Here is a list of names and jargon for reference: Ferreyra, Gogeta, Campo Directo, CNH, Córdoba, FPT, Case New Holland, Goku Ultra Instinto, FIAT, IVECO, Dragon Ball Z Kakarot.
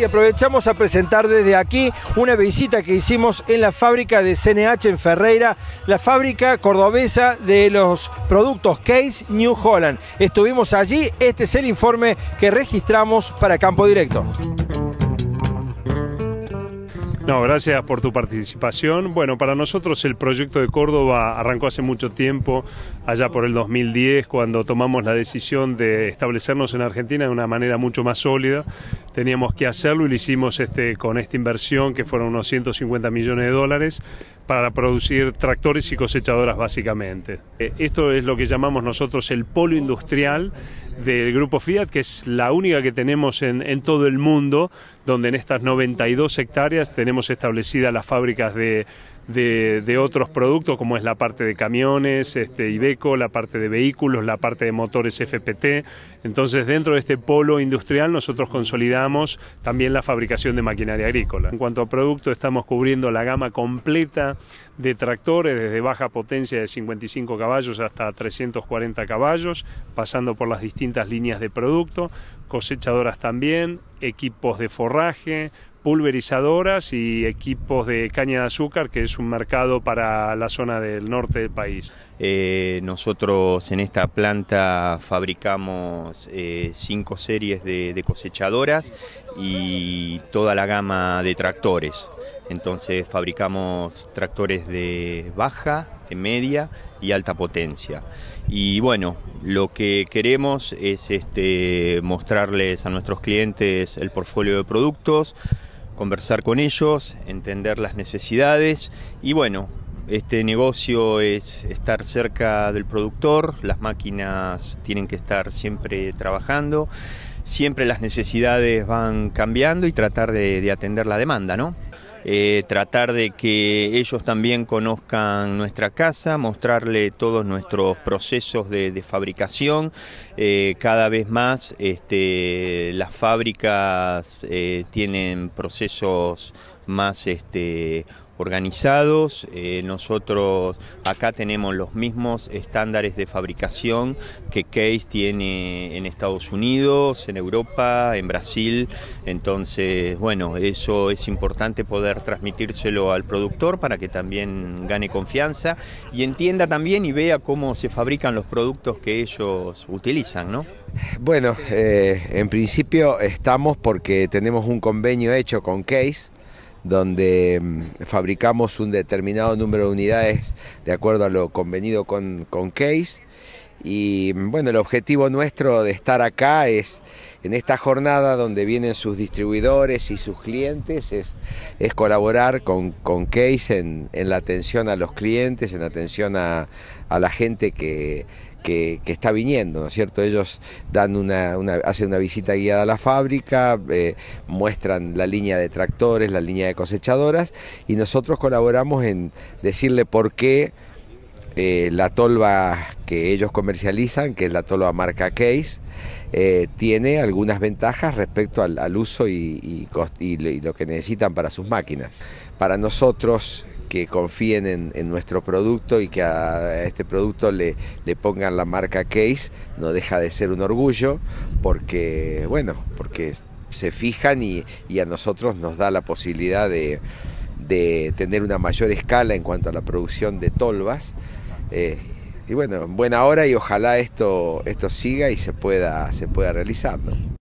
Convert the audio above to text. Y aprovechamos a presentar desde aquí una visita que hicimos en la fábrica de CNH en Ferreyra, la fábrica cordobesa de los productos Case New Holland. Estuvimos allí, este es el informe que registramos para Campo Directo. No, gracias por tu participación. Bueno, para nosotros el proyecto de Córdoba arrancó hace mucho tiempo, allá por el 2010, cuando tomamos la decisión de establecernos en Argentina de una manera mucho más sólida. Teníamos que hacerlo y lo hicimos con esta inversión, que fueron unos 150 millones de dólares, para producir tractores y cosechadoras básicamente. Esto es lo que llamamos nosotros el polo industrial del grupo FIAT, que es la única que tenemos en todo el mundo, donde en estas 92 hectáreas tenemos establecidas las fábricas de otros productos, como es la parte de camiones, IVECO, la parte de vehículos, la parte de motores FPT. Entonces, dentro de este polo industrial nosotros consolidamos también la fabricación de maquinaria agrícola. En cuanto a producto, estamos cubriendo la gama completa de tractores, desde baja potencia de 55 caballos hasta 340 caballos, pasando por las distintas líneas de producto, cosechadoras también, equipos de forraje, pulverizadoras y equipos de caña de azúcar, que es un mercado para la zona del norte del país. Nosotros en esta planta fabricamos 5 series de cosechadoras y toda la gama de tractores. Entonces fabricamos tractores de baja, de media y alta potencia. Y bueno, lo que queremos es mostrarles a nuestros clientes el portfolio de productos, conversar con ellos, entender las necesidades y bueno, este negocio es estar cerca del productor, las máquinas tienen que estar siempre trabajando, siempre las necesidades van cambiando y tratar de atender la demanda, ¿no? Tratar de que ellos también conozcan nuestra casa, mostrarle todos nuestros procesos de fabricación. Cada vez más las fábricas tienen procesos más organizados. Nosotros acá tenemos los mismos estándares de fabricación que Case tiene en Estados Unidos, en Europa, en Brasil. Entonces, bueno, eso es importante poder transmitírselo al productor para que también gane confianza y entienda también y vea cómo se fabrican los productos que ellos utilizan, ¿no? Bueno, en principio estamos porque tenemos un convenio hecho con Case, donde fabricamos un determinado número de unidades de acuerdo a lo convenido con Case. Y bueno, el objetivo nuestro de estar acá es, en esta jornada donde vienen sus distribuidores y sus clientes, es colaborar con Case en la atención a los clientes, en la atención a la gente que está viniendo, ¿no es cierto? Ellos dan hacen una visita guiada a la fábrica, muestran la línea de tractores, la línea de cosechadoras y nosotros colaboramos en decirle por qué la tolva que ellos comercializan, que es la tolva marca Case, tiene algunas ventajas respecto al uso y lo que necesitan para sus máquinas. Para nosotros, que confíen en nuestro producto y que a este producto le pongan la marca Case, no deja de ser un orgullo, porque bueno, porque se fijan y a nosotros nos da la posibilidad de tener una mayor escala en cuanto a la producción de tolvas. Y bueno, en buena hora y ojalá esto siga y se pueda realizar, ¿no?